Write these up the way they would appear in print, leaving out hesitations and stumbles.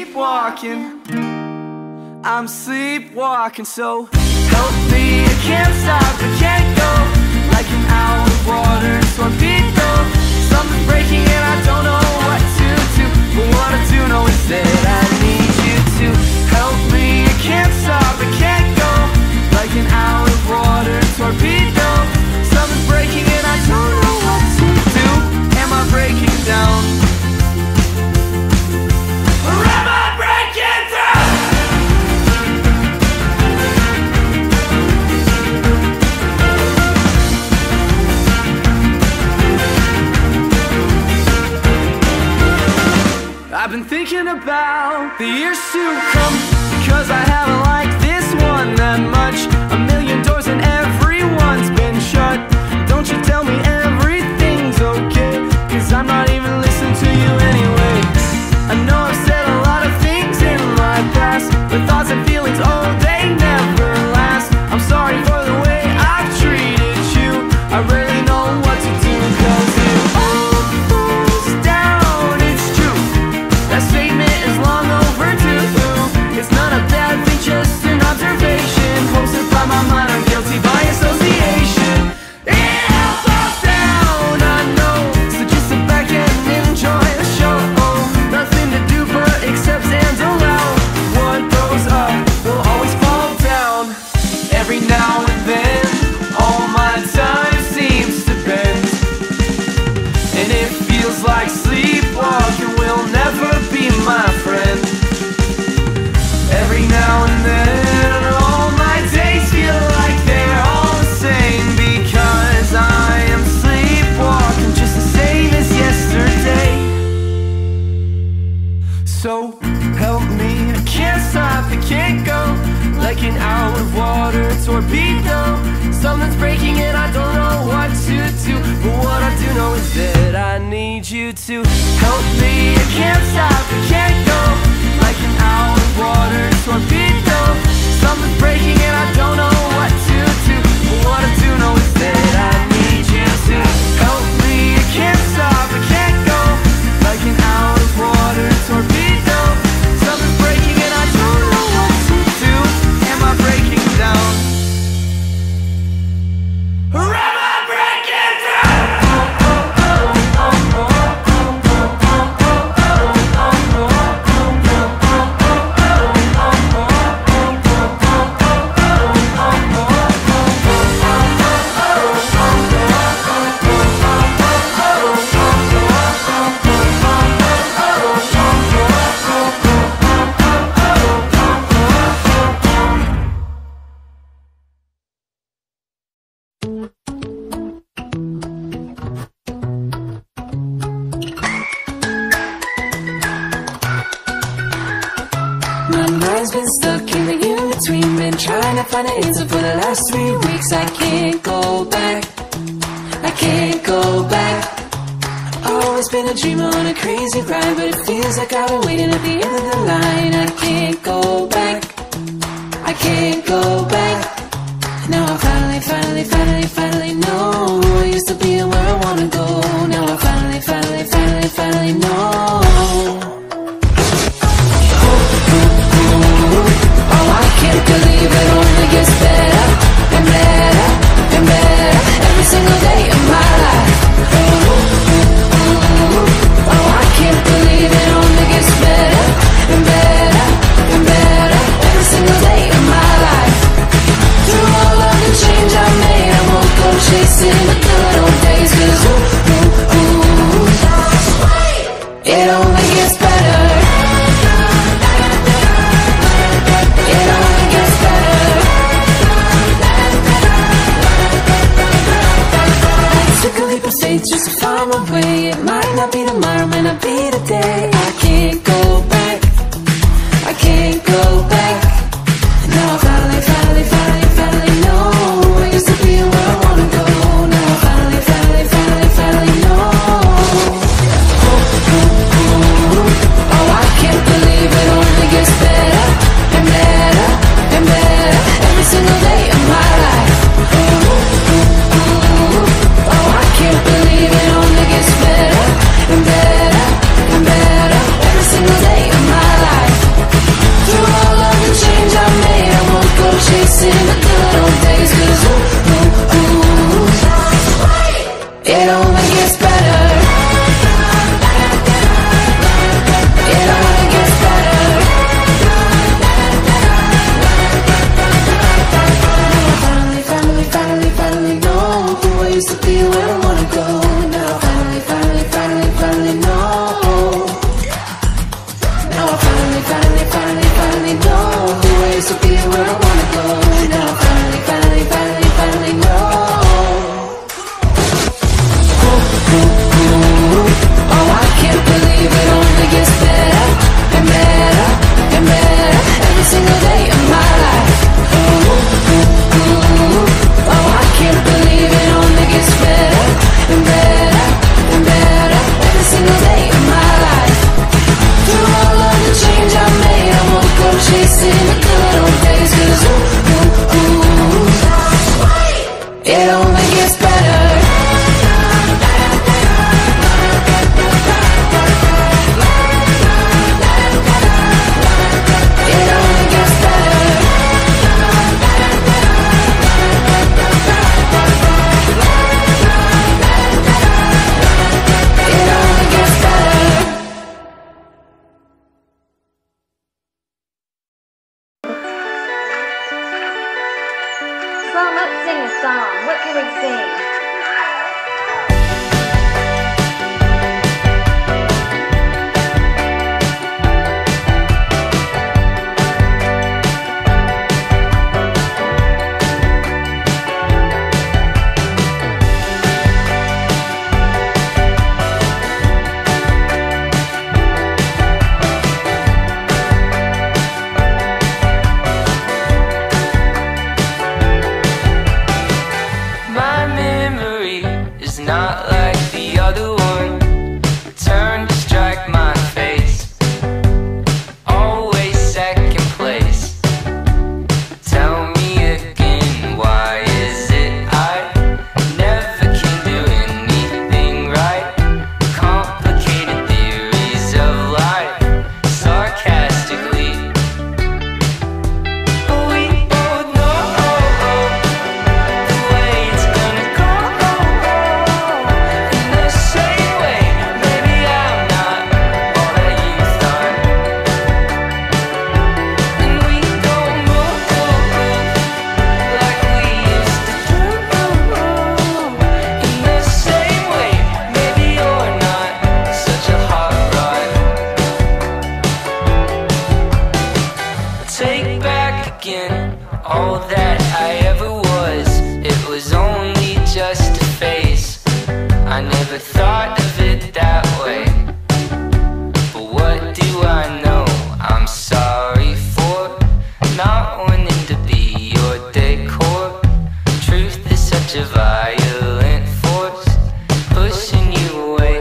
sleepwalking, I'm sleepwalking. So help me, I can't stop, I can't go, like an owl of water, torpedo. Something's breaking and I don't know what to do, but what I do know is that I need you to help me. I can't stop, I can't go, like an owl of water, torpedo. Something's breaking and I don't know what to do. Am I breaking down? I've been thinking about the years to come, because I haven't liked this one that much. A million doors and everyone's been shut. Don't you tell me everything's okay, because I'm not even listening to you anyway. I know I've said a lot of things in my past, but thoughts and feelings, oh, they never last. I'm sorry for the way I've treated you. I really know what to do, because I'm better. song? What can we sing? Not like the other one, turn to strike my face, always second place. Tell me again, why is it I never can do anything right? Complicated theories of life, sarcastically, but we both know the way it's gonna go. Take back again all that I ever was. It was only just a phase. I never thought of it that way, but what do I know? I'm sorry for not wanting to be your decor. Truth is such a violent force, pushing you away.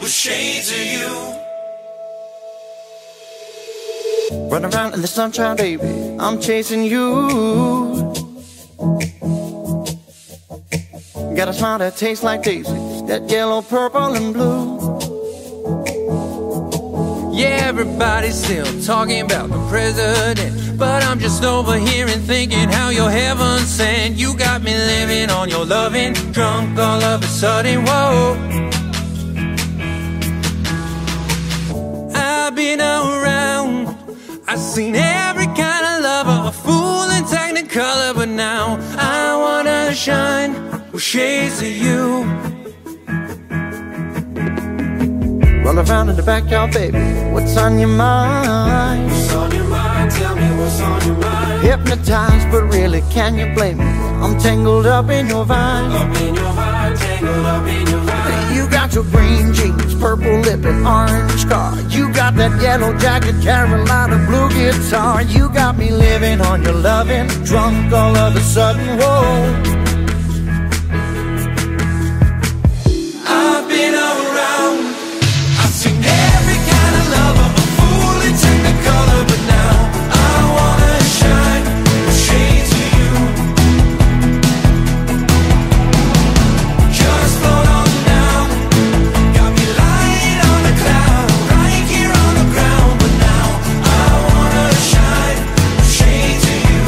With shades of you, run around in the sunshine, baby, I'm chasing you. Got a smile that tastes like daisies, that yellow, purple, and blue. Yeah, everybody's still talking about the president, but I'm just over here and thinking how you're heaven sent. You got me living on your loving, drunk all of a sudden, whoa. I've been around, I've seen every kind of lover, a fool in technicolor, but now I wanna shine with shades of you. Run around in the backyard, baby, what's on your mind? What's on your mind? Tell me what's on your mind. Hypnotized, but really, can you blame me? I'm tangled up in your vine. Up in your vine, tangled up in your vine. You got your green jeans, purple lip and orange car. You got that yellow jacket, Carolina blue guitar. You got me living on your loving, drunk all of a sudden, whoa. I've been around, I've seen every kind of lover, a fool in technicolor, but now I wanna shine with shades of you. Just float on down, got me lying on a cloud, right here on the ground, but now I wanna shine with shades of you.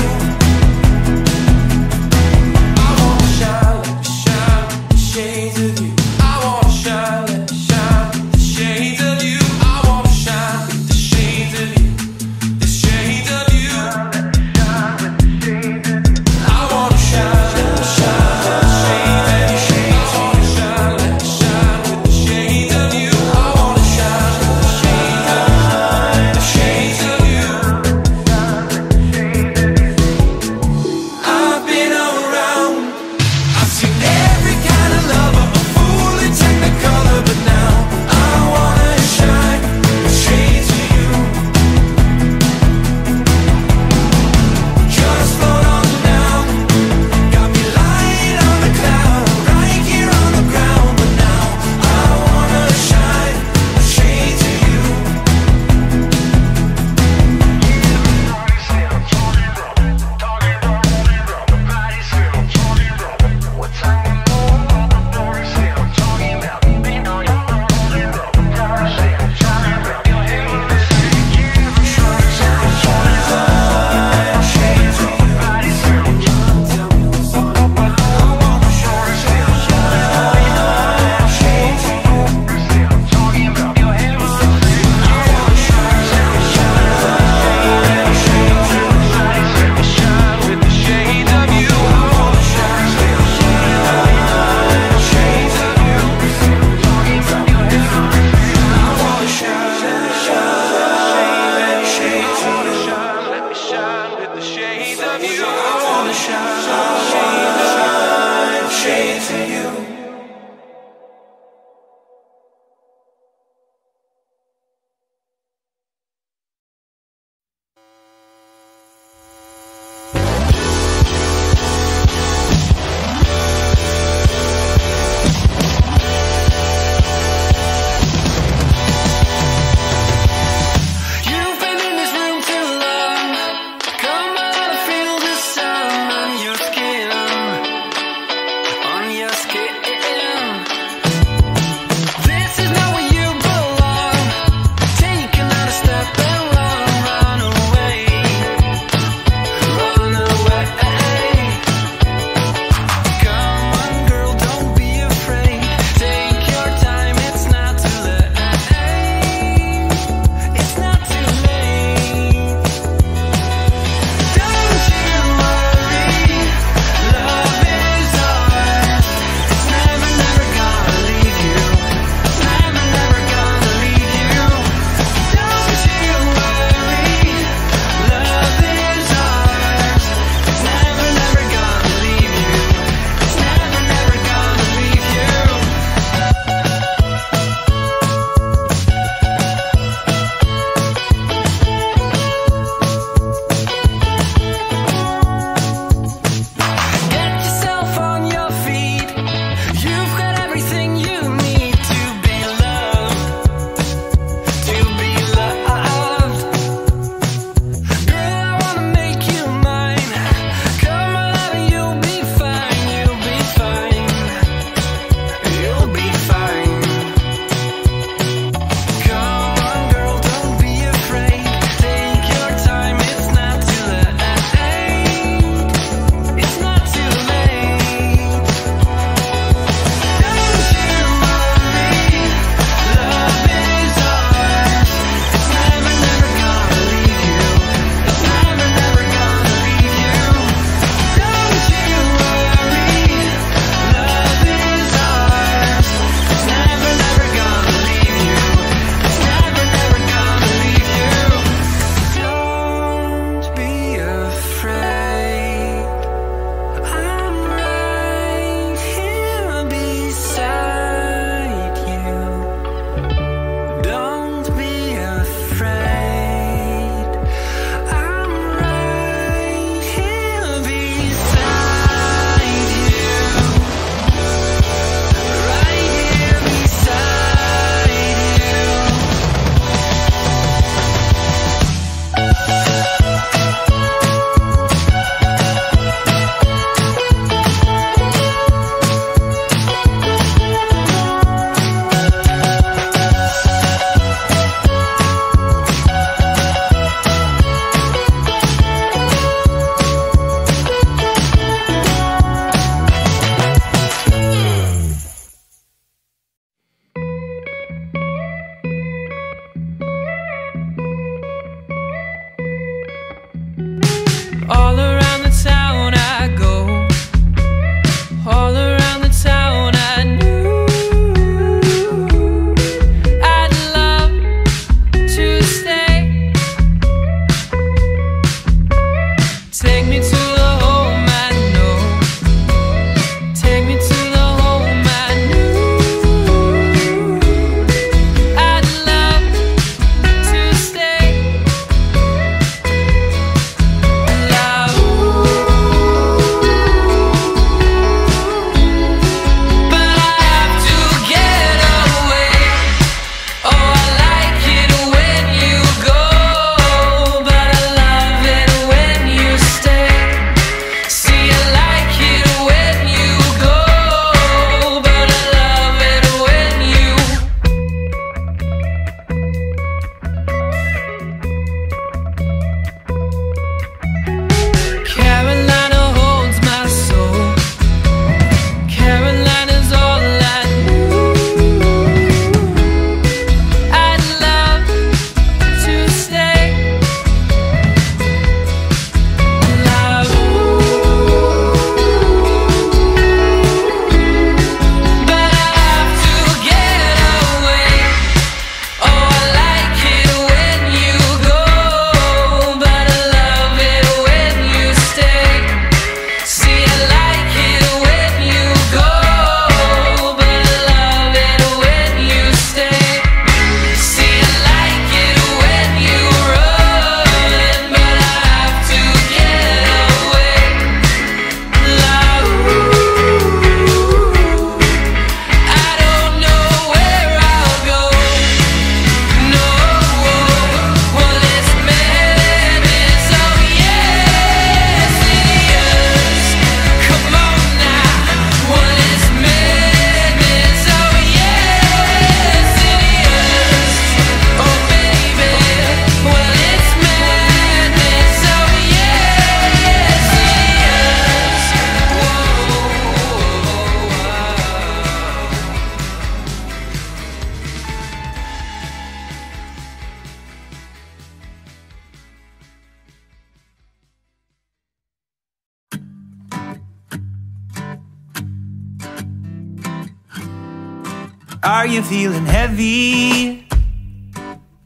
Are you feeling heavy?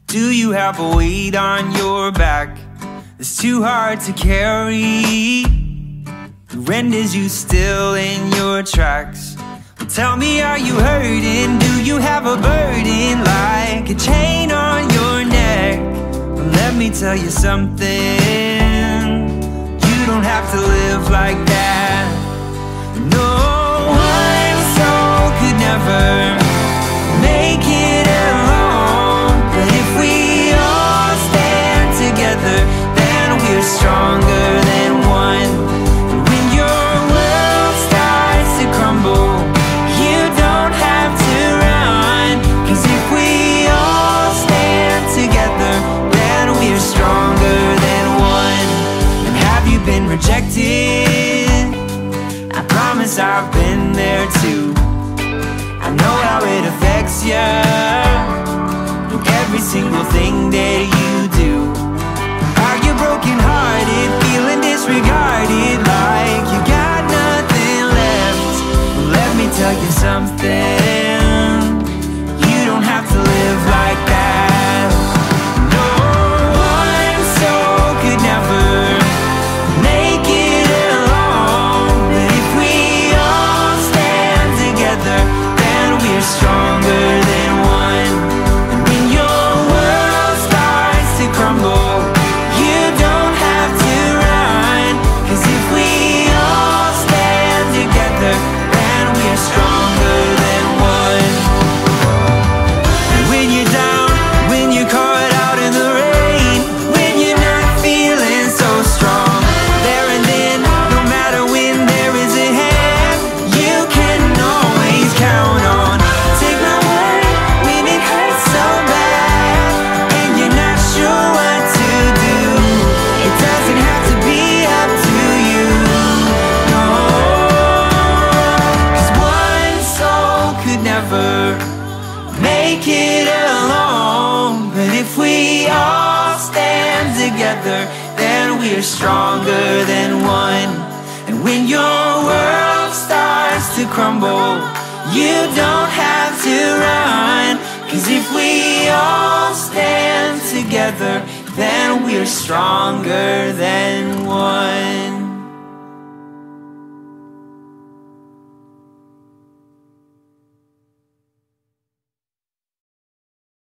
Do you have a weight on your back that's too hard to carry? It renders you still in your tracks. Well, tell me, are you hurting? Do you have a burden like a chain on your neck? Well, let me tell you something. You don't have to live like that. No one soul could never make it alone. But if we all stand together, then we're stronger than one. And when your world starts to crumble, you don't have to run. 'Cause if we all stand together, then we're stronger than one. And have you been rejected? I promise I've been there too. I know how it affects you in every single thing that you do. Are you brokenhearted, feeling disregarded, like you got nothing left? Well, let me tell you something. You don't have to live like that. No one soul could never make it alone. But if we all stand together, then we're stronger than one. And when your world starts to crumble, you don't have to run. 'Cause if we all stand together, then we're stronger than one. And when you're down, when you're caught out in the rain, when you're not feeling so strong, there and then, no matter when there is a hand, you can always count on. Take my word when it hurts so bad, and you're not sure what to do. It doesn't have to be up to you, no. 'Cause one soul could never make it alone. But if we all stand together, then we're stronger than one. And when your world starts to crumble, you don't have to run. 'Cause if we all stand together, then we're stronger than one.